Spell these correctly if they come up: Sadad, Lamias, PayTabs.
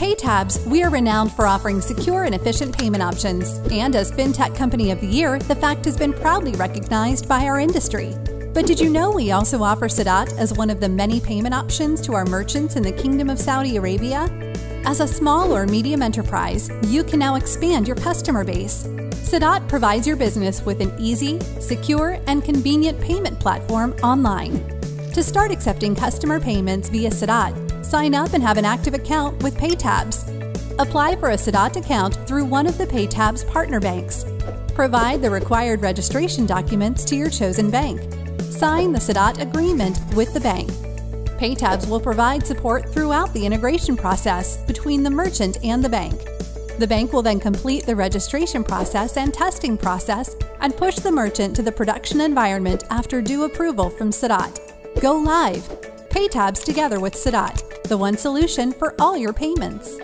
PayTabs, we are renowned for offering secure and efficient payment options. And as FinTech Company of the Year, the fact has been proudly recognized by our industry. But did you know we also offer Sadad as one of the many payment options to our merchants in the Kingdom of Saudi Arabia? As a small or medium enterprise, you can now expand your customer base. Sadad provides your business with an easy, secure, and convenient payment platform online. To start accepting customer payments via Sadad, sign up and have an active account with PayTabs. Apply for a Sadad account through one of the PayTabs partner banks. Provide the required registration documents to your chosen bank. Sign the Sadad agreement with the bank. PayTabs will provide support throughout the integration process between the merchant and the bank. The bank will then complete the registration process and testing process and push the merchant to the production environment after due approval from Sadad. Go live! PayTabs together with Sadad, the one solution for all your payments.